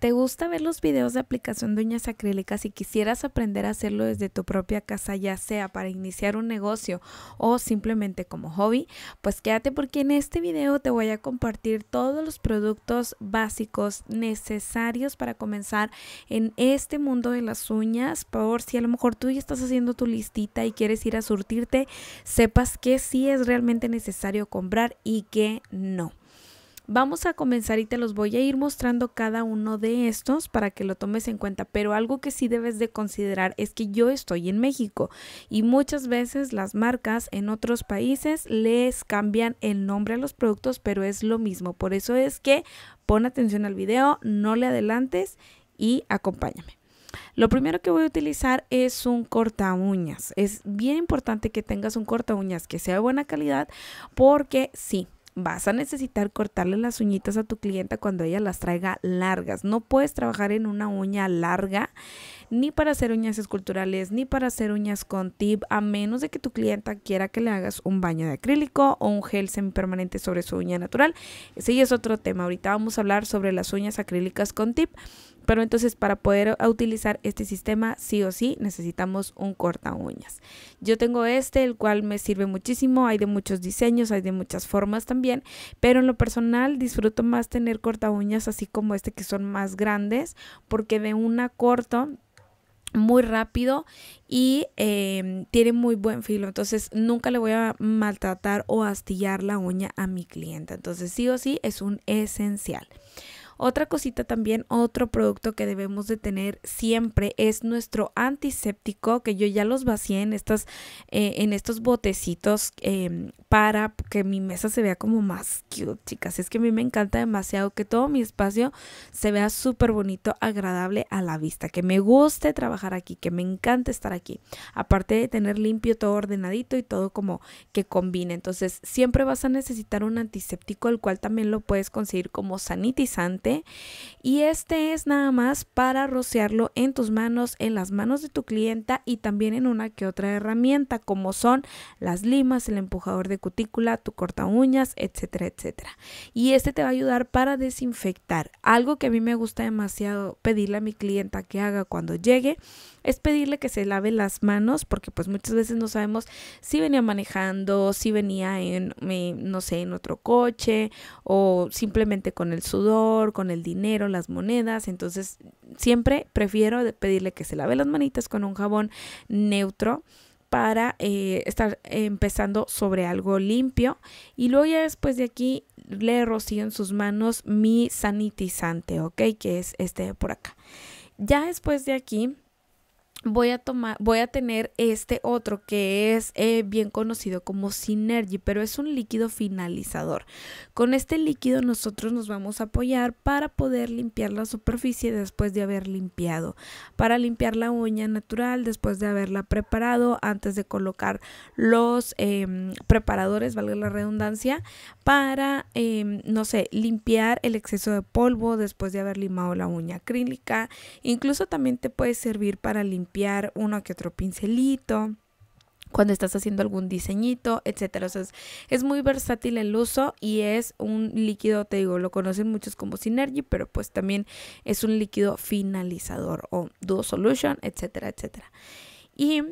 ¿Te gusta ver los videos de aplicación de uñas acrílicas y quisieras aprender a hacerlo desde tu propia casa, ya sea para iniciar un negocio o simplemente como hobby? Pues quédate porque en este video te voy a compartir todos los productos básicos necesarios para comenzar en este mundo de las uñas. Por si a lo mejor tú ya estás haciendo tu listita y quieres ir a surtirte, sepas que sí es realmente necesario comprar y que no. Vamos a comenzar y te los voy a ir mostrando cada uno de estos para que lo tomes en cuenta, pero algo que sí debes de considerar es que yo estoy en México y muchas veces las marcas en otros países les cambian el nombre a los productos, pero es lo mismo. Por eso es que pon atención al video, no le adelantes y acompáñame. Lo primero que voy a utilizar es un corta uñas. Es bien importante que tengas un corta uñas que sea de buena calidad porque sí, vas a necesitar cortarle las uñitas a tu clienta cuando ella las traiga largas. No puedes trabajar en una uña larga ni para hacer uñas esculturales ni para hacer uñas con tip, a menos de que tu clienta quiera que le hagas un baño de acrílico o un gel semipermanente sobre su uña natural. Ese ya es otro tema. Ahorita vamos a hablar sobre las uñas acrílicas con tip. Pero entonces para poder utilizar este sistema sí o sí necesitamos un corta uñas. Yo tengo este, el cual me sirve muchísimo. Hay de muchos diseños, hay de muchas formas también. Pero en lo personal disfruto más tener corta uñas así como este, que son más grandes, porque de una corto muy rápido y tiene muy buen filo, entonces nunca le voy a maltratar o astillar la uña a mi clienta. Entonces sí o sí es un esencial. Otra cosita también, otro producto que debemos de tener siempre es nuestro antiséptico, que yo ya los vacié en estos botecitos para que mi mesa se vea como más cute, chicas. Es que a mí me encanta demasiado que todo mi espacio se vea súper bonito, agradable a la vista, que me guste trabajar aquí, que me encante estar aquí. Aparte de tener limpio, todo ordenadito y todo como que combine. Entonces siempre vas a necesitar un antiséptico, el cual también lo puedes conseguir como sanitizante. Y este es nada más para rociarlo en tus manos, en las manos de tu clienta y también en una que otra herramienta como son las limas, el empujador de cutícula, tu corta uñas, etcétera, etcétera. Y este te va a ayudar para desinfectar. Algo que a mí me gusta demasiado pedirle a mi clienta que haga cuando llegue es pedirle que se lave las manos, porque pues muchas veces no sabemos si venía manejando, si venía en, no sé, en otro coche o simplemente con el sudor, con el dinero, las monedas. Entonces siempre prefiero pedirle que se lave las manitas con un jabón neutro para estar empezando sobre algo limpio, y luego ya después de aquí le rocío en sus manos mi sanitizante, ¿ok? Que es este de por acá. Ya después de aquí voy a tener este otro que es bien conocido como Synergy, pero es un líquido finalizador. Con este líquido nosotros nos vamos a apoyar para poder limpiar la superficie después de haber limpiado, para limpiar la uña natural después de haberla preparado, antes de colocar los preparadores, valga la redundancia, para, no sé, limpiar el exceso de polvo después de haber limado la uña acrílica. Incluso también te puede servir para limpiar uno que otro pincelito cuando estás haciendo algún diseñito, etcétera. O sea, es muy versátil el uso y es un líquido, te digo, lo conocen muchos como Synergy, pero pues también es un líquido finalizador o duo solution, etcétera, etcétera. Y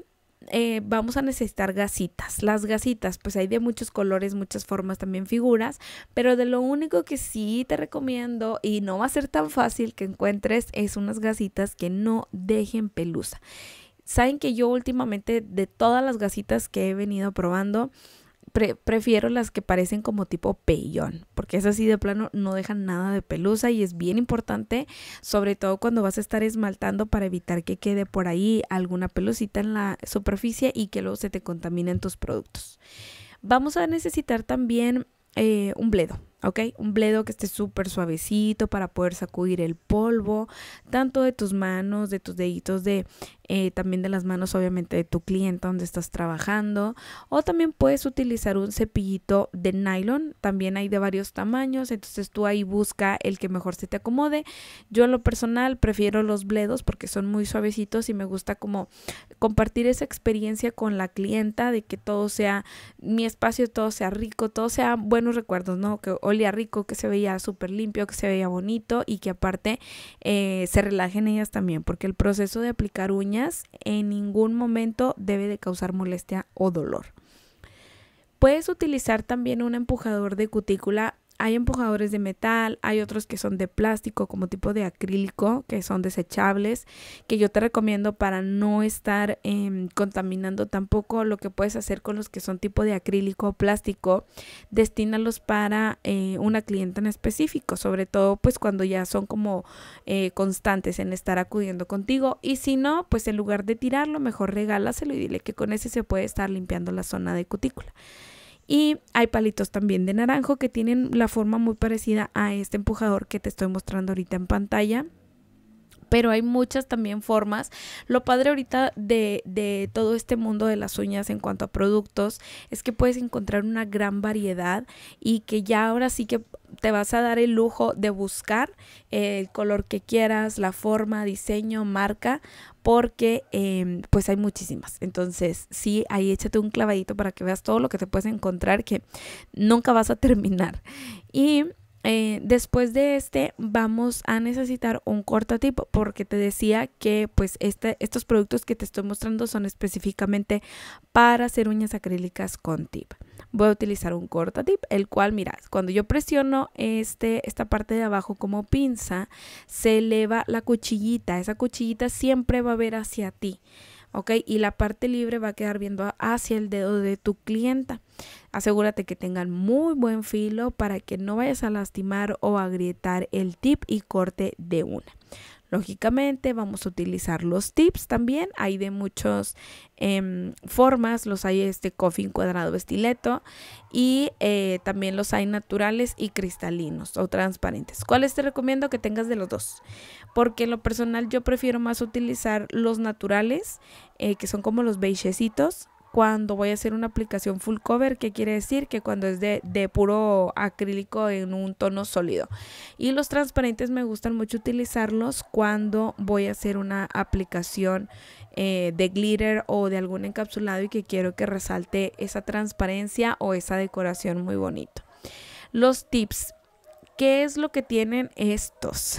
vamos a necesitar gasitas. Las gasitas, pues hay de muchos colores, muchas formas, también figuras, pero de lo único que sí te recomiendo, y no va a ser tan fácil que encuentres, es unas gasitas que no dejen pelusa. Saben que yo últimamente, de todas las gasitas que he venido probando, prefiero las que parecen como tipo pellón, porque es así de plano, no dejan nada de pelusa y es bien importante, sobre todo cuando vas a estar esmaltando, para evitar que quede por ahí alguna pelucita en la superficie y que luego se te contaminen tus productos. Vamos a necesitar también un bledo, ¿ok? Un bledo que esté súper suavecito para poder sacudir el polvo, tanto de tus manos, de tus deditos, también de las manos, obviamente, de tu clienta donde estás trabajando. O también puedes utilizar un cepillito de nylon, también hay de varios tamaños, entonces tú ahí busca el que mejor se te acomode. Yo en lo personal prefiero los bledos porque son muy suavecitos y me gusta como compartir esa experiencia con la clienta, de que todo sea mi espacio, todo sea rico, todo sea buenos recuerdos, ¿no? Que olía rico, que se veía súper limpio, que se veía bonito y que aparte se relajen ellas también, porque el proceso de aplicar uñas en ningún momento debe de causar molestia o dolor. Puedes utilizar también un empujador de cutícula. Hay empujadores de metal, hay otros que son de plástico como tipo de acrílico, que son desechables, que yo te recomiendo para no estar contaminando tampoco. Lo que puedes hacer con los que son tipo de acrílico o plástico, destínalos para una clienta en específico, sobre todo pues cuando ya son como constantes en estar acudiendo contigo, y si no, pues en lugar de tirarlo, mejor regálaselo y dile que con ese se puede estar limpiando la zona de cutícula. Y hay palitos también de naranjo que tienen la forma muy parecida a este empujador que te estoy mostrando ahorita en pantalla. Pero hay muchas también formas. Lo padre ahorita de todo este mundo de las uñas en cuanto a productos es que puedes encontrar una gran variedad y que ya ahora sí que te vas a dar el lujo de buscar el color que quieras, la forma, diseño, marca, porque pues hay muchísimas. Entonces sí, ahí échate un clavadito para que veas todo lo que te puedes encontrar, que nunca vas a terminar. Y después de este vamos a necesitar un cortatip, porque te decía que pues estos productos que te estoy mostrando son específicamente para hacer uñas acrílicas con tip. Voy a utilizar un cortatip, el cual, mirad, cuando yo presiono esta parte de abajo como pinza, se eleva la cuchillita. Esa cuchillita siempre va a ver hacia ti. ¿Ok? Y la parte libre va a quedar viendo hacia el dedo de tu clienta. Asegúrate que tengan muy buen filo para que no vayas a lastimar o agrietar el tip y corte de una. Lógicamente vamos a utilizar los tips también. Hay de muchas formas. Los hay coffin, cuadrado, estileto, y también los hay naturales y cristalinos o transparentes. ¿Cuáles te recomiendo? Que tengas de los dos, porque en lo personal yo prefiero más utilizar los naturales, que son como los beigecitos, cuando voy a hacer una aplicación full cover, que quiere decir que cuando es de puro acrílico en un tono sólido. Y los transparentes me gustan mucho utilizarlos cuando voy a hacer una aplicación de glitter o de algún encapsulado y que quiero que resalte esa transparencia o esa decoración muy bonito. Los tips. ¿Qué es lo que tienen estos?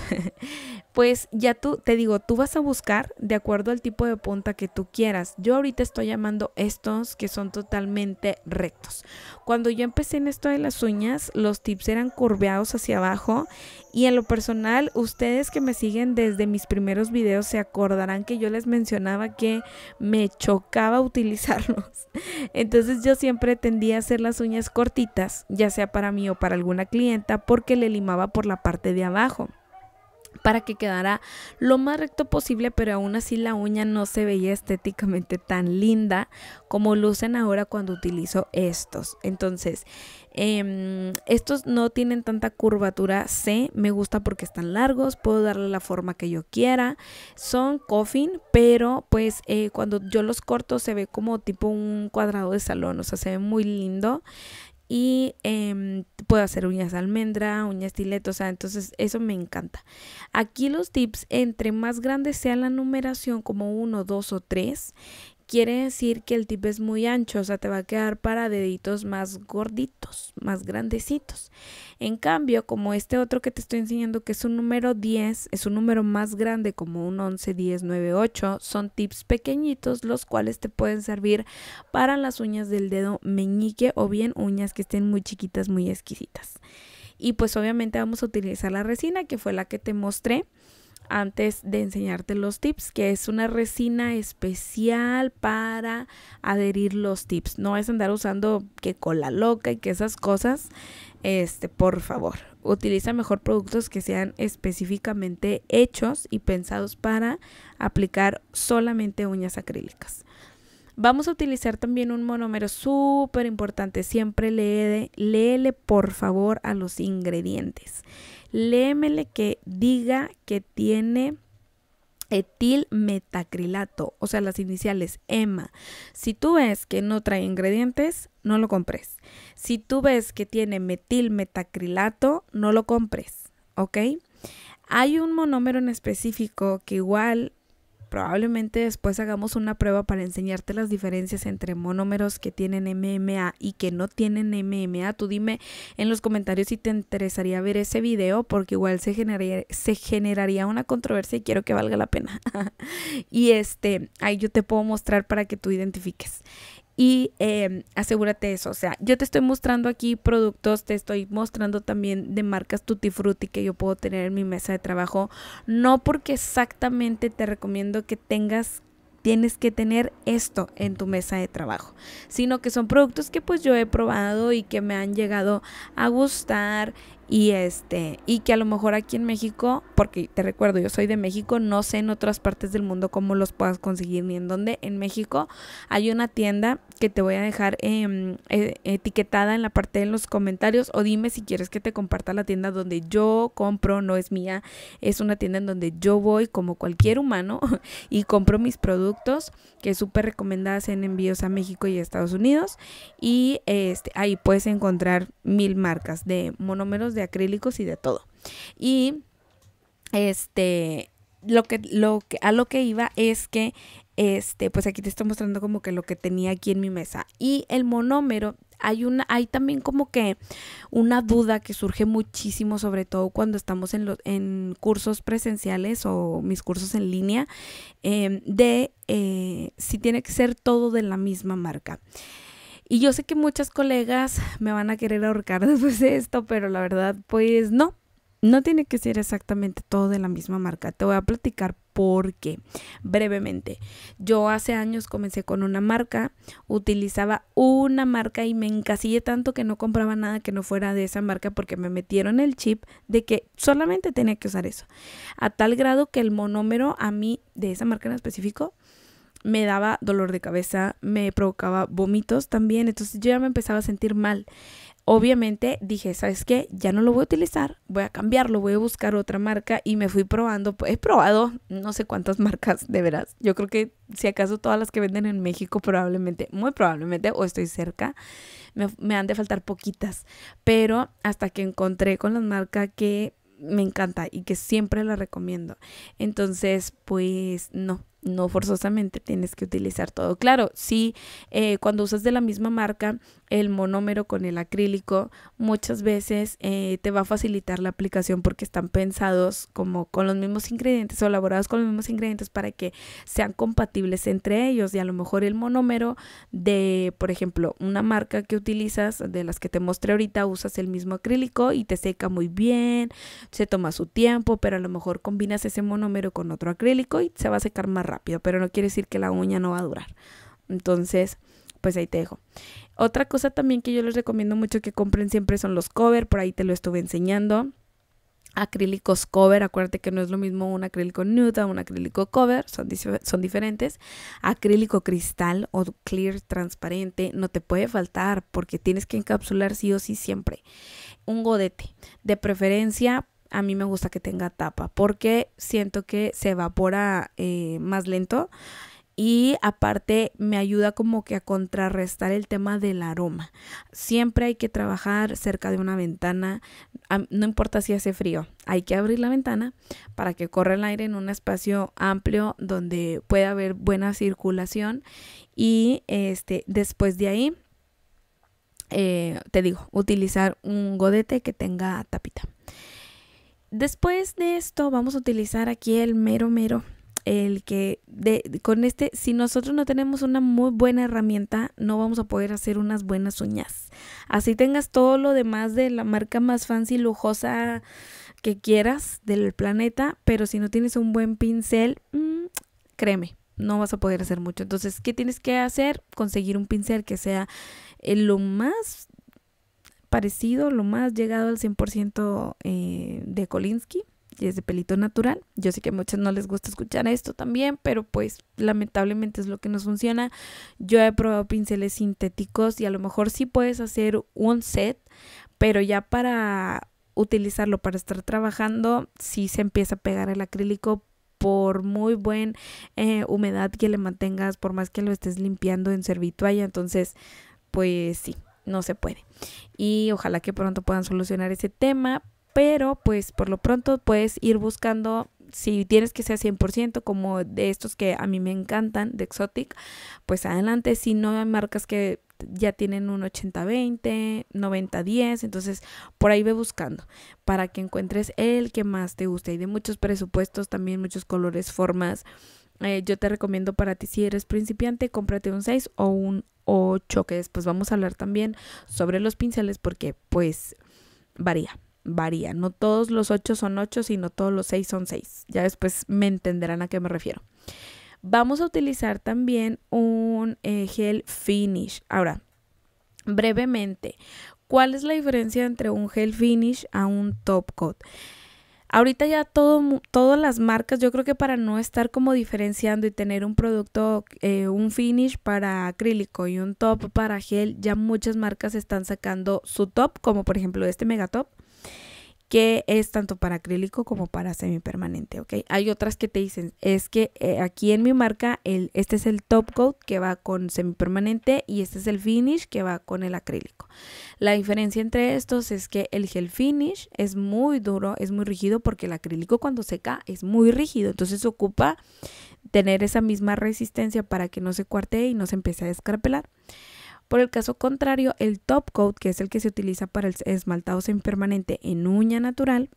Pues ya te digo, tú vas a buscar de acuerdo al tipo de punta que tú quieras. Yo ahorita estoy llamando estos que son totalmente rectos. Cuando yo empecé en esto de las uñas, los tips eran curveados hacia abajo. Y en lo personal, ustedes que me siguen desde mis primeros videos se acordarán que yo les mencionaba que me chocaba utilizarlos. Entonces yo siempre tendía a hacer las uñas cortitas, ya sea para mí o para alguna clienta, porque le limaba por la parte de abajo, para que quedara lo más recto posible, pero aún así la uña no se veía estéticamente tan linda como lucen ahora cuando utilizo estos. Entonces estos no tienen tanta curvatura C, me gusta porque están largos, puedo darle la forma que yo quiera. Son coffin, pero pues cuando yo los corto se ve como tipo un cuadrado de salón, o sea, se ve muy lindo. Y puedo hacer uñas almendra, uñas estileto, o sea, entonces eso me encanta. Aquí los tips, entre más grande sea la numeración, como 1, 2 o 3, quiere decir que el tip es muy ancho, o sea, te va a quedar para deditos más gorditos, más grandecitos. En cambio, como este otro que te estoy enseñando, que es un número 10, es un número más grande, como un 11, 10, 9, 8, son tips pequeñitos, los cuales te pueden servir para las uñas del dedo meñique o bien uñas que estén muy chiquitas, muy exquisitas. Y pues obviamente vamos a utilizar la resina, que fue la que te mostré antes de enseñarte los tips, que es una resina especial para adherir los tips. No es andar usando que cola loca y que esas cosas. Por favor, utiliza mejor productos que sean específicamente hechos y pensados para aplicar solamente uñas acrílicas. Vamos a utilizar también un monómero súper importante. Siempre léele por favor a los ingredientes. Léemele que diga que tiene etil metacrilato, o sea, las iniciales EMA. Si tú ves que no trae ingredientes, no lo compres. Si tú ves que tiene metil metacrilato, no lo compres, ¿ok? Hay un monómero en específico que igual Probablemente después hagamos una prueba para enseñarte las diferencias entre monómeros que tienen MMA y que no tienen MMA. Tú dime en los comentarios si te interesaría ver ese video, porque igual se generaría una controversia y quiero que valga la pena. Y ahí yo te puedo mostrar para que tú identifiques. Y asegúrate eso, o sea, yo te estoy mostrando aquí productos, te estoy mostrando también de marcas Tutti Frutti que yo puedo tener en mi mesa de trabajo. No porque exactamente te recomiendo que tienes que tener esto en tu mesa de trabajo, sino que son productos que pues yo he probado y que me han llegado a gustar. Y y que a lo mejor aquí en México, porque te recuerdo, yo soy de México, no sé en otras partes del mundo cómo los puedas conseguir ni en dónde. En México hay una tienda que te voy a dejar etiquetada en la parte de los comentarios, o dime si quieres que te comparta la tienda donde yo compro. No es mía, es una tienda en donde yo voy como cualquier humano y compro mis productos, que es súper recomendada en envíos a México y a Estados Unidos. Y ahí puedes encontrar mil marcas de monómeros, de acrílicos y de todo. Y a lo que iba es que pues aquí te estoy mostrando como que lo que tenía aquí en mi mesa. Y el monómero, hay también como que una duda que surge muchísimo, sobre todo cuando estamos en cursos presenciales o mis cursos en línea, si tiene que ser todo de la misma marca. Y yo sé que muchas colegas me van a querer ahorcar después de esto, pero la verdad, pues no. No tiene que ser exactamente todo de la misma marca. Te voy a platicar por qué brevemente. Yo hace años comencé con una marca, utilizaba una marca y me encasillé tanto que no compraba nada que no fuera de esa marca, porque me metieron el chip de que solamente tenía que usar eso. A tal grado que el monómero a mí, de esa marca en específico, me daba dolor de cabeza, me provocaba vómitos también. Entonces yo ya me empezaba a sentir mal. Obviamente dije, ¿sabes qué? Ya no lo voy a utilizar, voy a cambiarlo, voy a buscar otra marca. Y me fui probando, he probado no sé cuántas marcas, de veras. Yo creo que si acaso todas las que venden en México, probablemente, muy probablemente, o estoy cerca, me han de faltar poquitas. Pero hasta que encontré con la marca que me encanta y que siempre la recomiendo. Entonces, pues no forzosamente tienes que utilizar todo. Claro, sí, cuando usas de la misma marca el monómero con el acrílico, muchas veces te va a facilitar la aplicación, porque están pensados como con los mismos ingredientes o elaborados con los mismos ingredientes para que sean compatibles entre ellos. Y a lo mejor el monómero de, por ejemplo, una marca que utilizas, de las que te mostré ahorita, usas el mismo acrílico y te seca muy bien, se toma su tiempo, pero a lo mejor combinas ese monómero con otro acrílico y se va a secar más rápido, pero no quiere decir que la uña no va a durar. Entonces, pues ahí te dejo. Otra cosa también que yo les recomiendo mucho que compren siempre son los cover, por ahí te lo estuve enseñando. Acrílicos cover, acuérdate que no es lo mismo un acrílico nude a un acrílico cover, son diferentes. Acrílico cristal o clear transparente no te puede faltar, porque tienes que encapsular sí o sí siempre. Un godete, de preferencia. A mí me gusta que tenga tapa, porque siento que se evapora más lento, y aparte me ayuda como que a contrarrestar el tema del aroma. Siempre hay que trabajar cerca de una ventana, no importa si hace frío, hay que abrir la ventana para que corra el aire en un espacio amplio donde pueda haber buena circulación. Y después de ahí, te digo, utilizar un godete que tenga tapita. Después de esto vamos a utilizar aquí el mero, el que si nosotros no tenemos una muy buena herramienta, no vamos a poder hacer unas buenas uñas. Así tengas todo lo demás de la marca más fancy, lujosa que quieras del planeta, pero si no tienes un buen pincel, créeme, no vas a poder hacer mucho. Entonces, ¿qué tienes que hacer? Conseguir un pincel que sea lo más parecido, lo más llegado al 100% de Kolinsky, y es de pelito natural. Yo sé que a muchos no les gusta escuchar esto también, pero pues lamentablemente es lo que nos funciona. Yo he probado pinceles sintéticos y a lo mejor sí puedes hacer un set, pero ya para utilizarlo, para estar trabajando, sí se empieza a pegar el acrílico. Por muy buena humedad que le mantengas, por más que lo estés limpiando en servitualla, entonces pues sí, no se puede. Y ojalá que pronto puedan solucionar ese tema, pero pues por lo pronto puedes ir buscando si tienes que ser 100% como de estos que a mí me encantan, de Exotic, pues adelante. Si no, hay marcas que ya tienen un 80-20, 90-10, entonces por ahí ve buscando para que encuentres el que más te guste. Hay de muchos presupuestos, también muchos colores, formas. Yo te recomiendo para ti, si eres principiante, cómprate un 6 o un 8, que después vamos a hablar también sobre los pinceles, porque pues varía. No todos los 8 son 8, sino todos los 6 son 6. Ya después me entenderán a qué me refiero. Vamos a utilizar también un gel finish. Ahora, brevemente, ¿cuál es la diferencia entre un gel finish a un top coat? Ahorita ya todas las marcas, yo creo que para no estar como diferenciando y tener un producto, un finish para acrílico y un top para gel, ya muchas marcas están sacando su top, como por ejemplo este Megatop, que es tanto para acrílico como para semipermanente, ¿ok? Hay otras que te dicen, es que aquí en mi marca, este es el top coat que va con semipermanente y este es el finish que va con el acrílico. La diferencia entre estos es que el gel finish es muy duro, es muy rígido, porque el acrílico cuando seca es muy rígido, entonces ocupa tener esa misma resistencia para que no se cuartee y no se empiece a descarpelar. Por el caso contrario, el top coat, que es el que se utiliza para el esmaltado semipermanente en uña natural,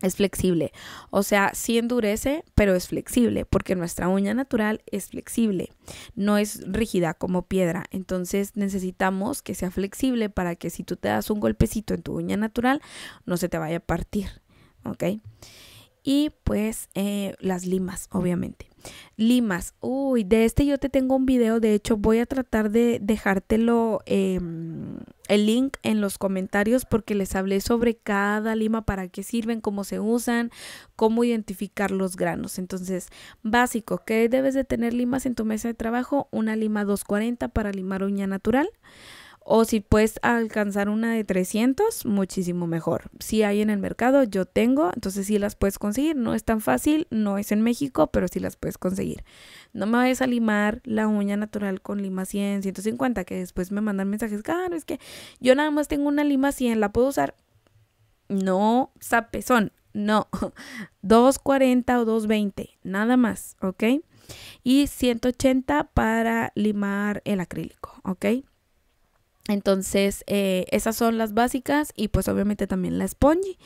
es flexible. O sea, sí endurece, pero es flexible, porque nuestra uña natural es flexible, no es rígida como piedra. Entonces necesitamos que sea flexible para que si tú te das un golpecito en tu uña natural, no se te vaya a partir, ¿ok? Y pues las limas, obviamente. Limas, uy, de este yo te tengo un video, de hecho voy a tratar de dejártelo el link en los comentarios, porque les hablé sobre cada lima, para qué sirven, cómo se usan, cómo identificar los granos. Entonces, básico, ¿qué debes de tener limas en tu mesa de trabajo? Una lima 240 para limar uña natural. O si puedes alcanzar una de 300, muchísimo mejor. Si hay en el mercado, yo tengo, entonces sí las puedes conseguir. No es tan fácil, no es en México, pero sí las puedes conseguir. No me vayas a limar la uña natural con lima 100, 150, que después me mandan mensajes. Claro, es que yo nada más tengo una lima 100, ¿la puedo usar? No, sapezón, no. 240 o 220, nada más, ¿ok? Y 180 para limar el acrílico, ¿ok? Entonces, esas son las básicas, y pues obviamente también la spongy.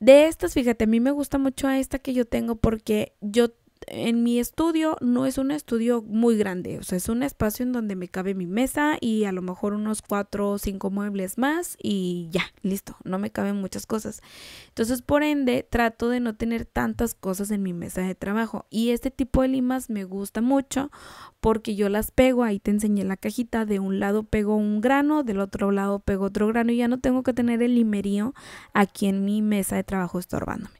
De estas, fíjate, a mí me gusta mucho esta que yo tengo, porque yo en mi estudio no es un estudio muy grande. O sea, es un espacio en donde me cabe mi mesa y a lo mejor unos 4 o 5 muebles más y ya, listo. No me caben muchas cosas. Entonces, por ende, trato de no tener tantas cosas en mi mesa de trabajo. Y este tipo de limas me gusta mucho porque yo las pego. Ahí te enseñé la cajita. De un lado pego un grano, del otro lado pego otro grano, y ya no tengo que tener el limerío aquí en mi mesa de trabajo estorbándome.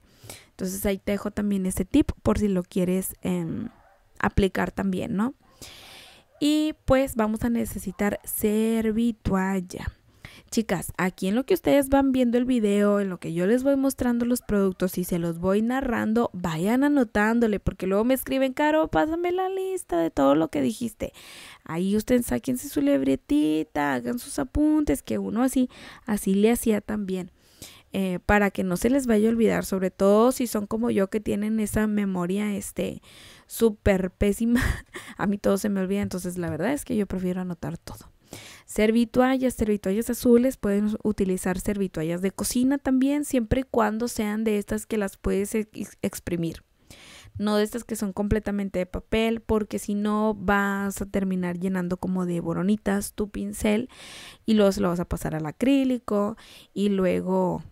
Entonces ahí te dejo también este tip por si lo quieres aplicar también, ¿no? Y pues vamos a necesitar servitualla. Chicas, aquí en lo que ustedes van viendo el video, en lo que yo les voy mostrando los productos y se los voy narrando, vayan anotándole, porque luego me escriben, Caro, pásame la lista de todo lo que dijiste. Ahí ustedes sáquense su libretita, hagan sus apuntes, que uno así le hacía también. Para que no se les vaya a olvidar, sobre todo si son como yo, que tienen esa memoria súper pésima. A mí todo se me olvida, entonces la verdad es que yo prefiero anotar todo. Servituallas azules, pueden utilizar servituallas de cocina también, siempre y cuando sean de estas que las puedes exprimir. No de estas que son completamente de papel, porque si no vas a terminar llenando como de boronitas tu pincel y luego se lo vas a pasar al acrílico y luego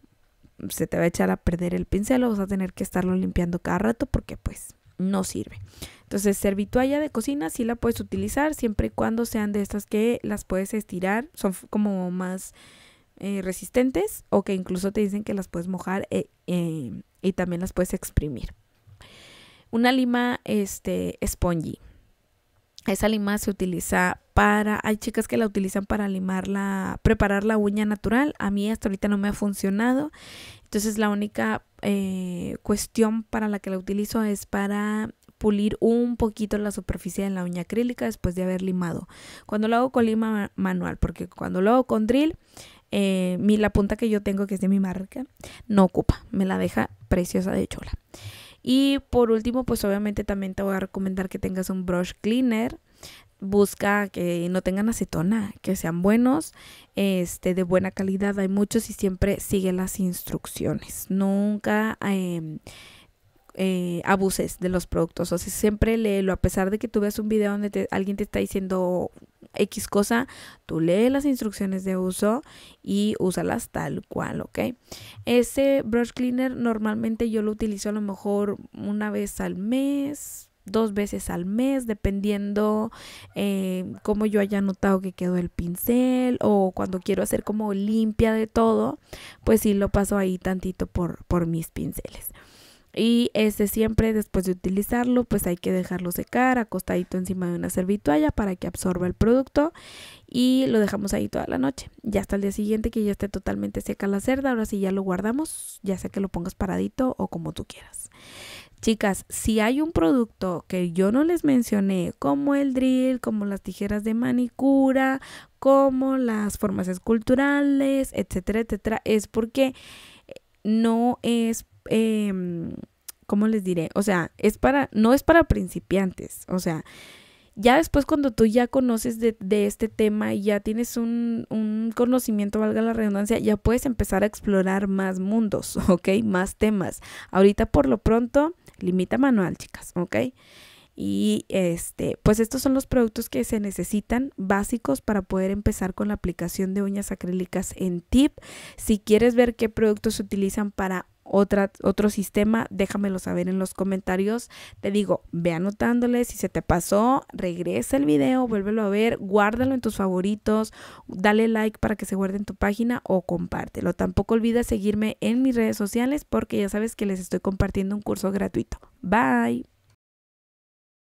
se te va a echar a perder el pincel, o vas a tener que estarlo limpiando cada rato porque pues no sirve. Entonces, servitualla de cocina sí la puedes utilizar siempre y cuando sean de estas que las puedes estirar, son como más resistentes, o que incluso te dicen que las puedes mojar y también las puedes exprimir. Una lima spongy. Esa lima se utiliza para... Hay chicas que la utilizan para preparar la uña natural. A mí hasta ahorita no me ha funcionado. Entonces la única cuestión para la que la utilizo es para pulir un poquito la superficie de la uña acrílica después de haber limado. Cuando lo hago con lima manual, porque cuando lo hago con drill, la punta que yo tengo, que es de mi marca, no ocupa. Me la deja preciosa de chola. Y por último, pues obviamente también te voy a recomendar que tengas un brush cleaner. Busca que no tengan acetona, que sean buenos, de buena calidad. Hay muchos y siempre sigue las instrucciones. Nunca abuses de los productos. O sea, siempre léelo. A pesar de que tú veas un video donde alguien te está diciendo X cosa, tú lee las instrucciones de uso y úsalas tal cual, ¿ok? Ese brush cleaner normalmente yo lo utilizo a lo mejor una vez al mes, 2 veces al mes, dependiendo cómo yo haya notado que quedó el pincel, o cuando quiero hacer como limpia de todo, pues sí lo paso ahí tantito por mis pinceles. Y siempre después de utilizarlo, pues hay que dejarlo secar acostadito encima de una servitualla para que absorba el producto, y lo dejamos ahí toda la noche. Ya hasta el día siguiente que ya esté totalmente seca la cerda, ahora sí ya lo guardamos, ya sea que lo pongas paradito o como tú quieras. Chicas, si hay un producto que yo no les mencioné, como el drill, como las tijeras de manicura, como las formas esculturales, etcétera, etcétera, es porque no es... ¿cómo les diré? O sea, no es para principiantes. O sea, ya después cuando tú ya conoces de este tema y ya tienes un conocimiento, valga la redundancia, ya puedes empezar a explorar más mundos, ¿ok? Más temas. Ahorita por lo pronto, limita manual, chicas, ¿ok? Y pues estos son los productos que se necesitan básicos para poder empezar con la aplicación de uñas acrílicas en tip. Si quieres ver qué productos se utilizan para otro sistema, déjamelo saber en los comentarios. Te digo, ve anotándole. Si se te pasó, regresa el video, vuélvelo a ver, guárdalo en tus favoritos, dale like para que se guarde en tu página o compártelo. Tampoco olvides seguirme en mis redes sociales porque ya sabes que les estoy compartiendo un curso gratuito. Bye.